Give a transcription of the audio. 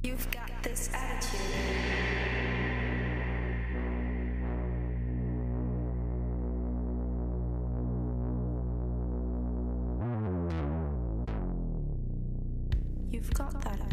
You've got this attitude. You've got that attitude.